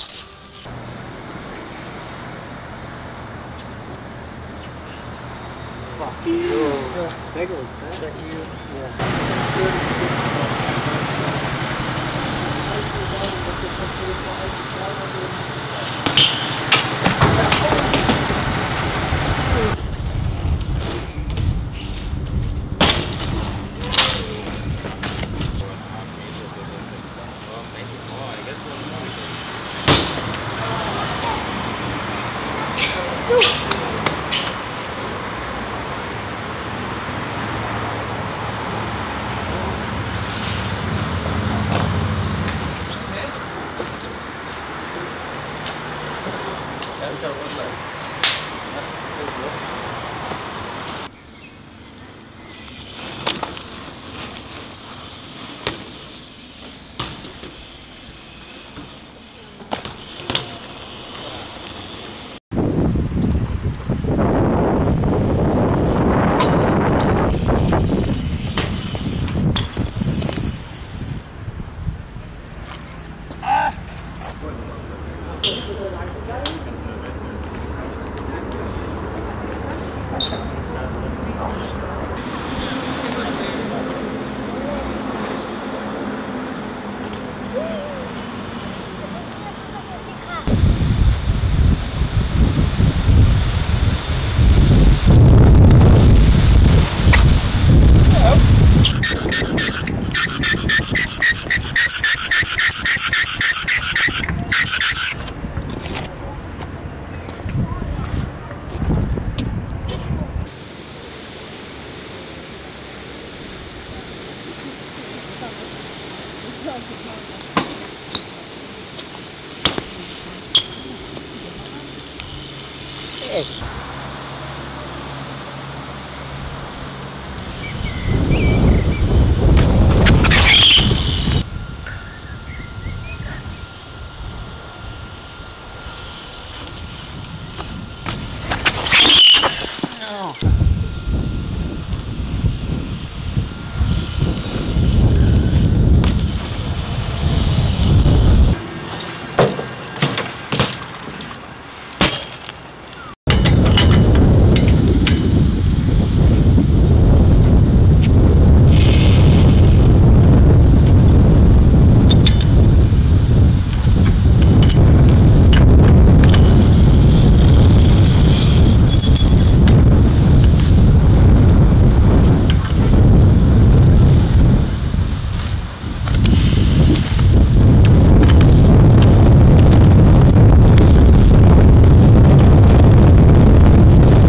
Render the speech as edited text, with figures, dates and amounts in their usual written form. Fuck you. Yeah. Big old set. Fuck you. Yeah. Hey.